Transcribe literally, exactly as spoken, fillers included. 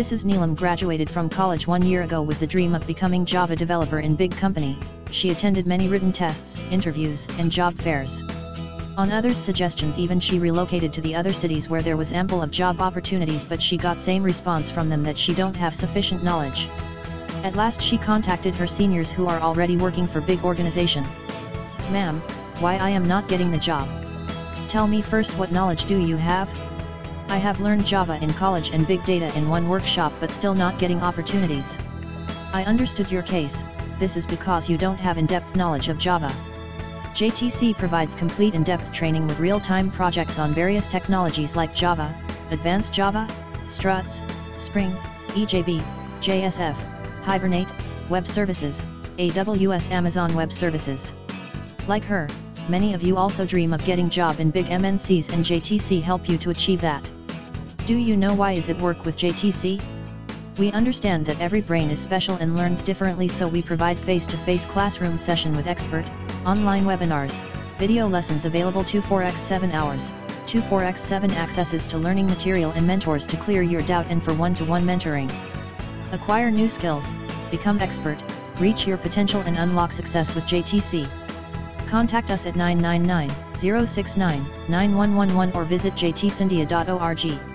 This is Neelam. Graduated from college one year ago with the dream of becoming Java developer in big company. She attended many written tests, interviews, and job fairs. On others' suggestions even she relocated to the other cities where there was ample of job opportunities, but she got same response from them that she don't have sufficient knowledge. At last she contacted her seniors who are already working for big organization. Ma'am, why I am not getting the job? Tell me first, what knowledge do you have? I have learned Java in college and big data in one workshop, but still not getting opportunities. I understood your case. This is because you don't have in-depth knowledge of Java. J T C provides complete in-depth training with real-time projects on various technologies like Java, Advanced Java, Struts, Spring, E J B, J S F, Hibernate, Web Services, A W S, Amazon Web Services. Like her, many of you also dream of getting job in big M N Cs, and J T C help you to achieve that. Do you know why is it work with J T C? We understand that every brain is special and learns differently, so we provide face-to-face classroom session with expert, online webinars, video lessons available twenty-four by seven hours, twenty-four by seven accesses to learning material and mentors to clear your doubt, and for one-to-one mentoring. Acquire new skills, become expert, reach your potential and unlock success with J T C. Contact us at nine nine nine, zero six nine, nine one one one or visit J T Cindia dot org.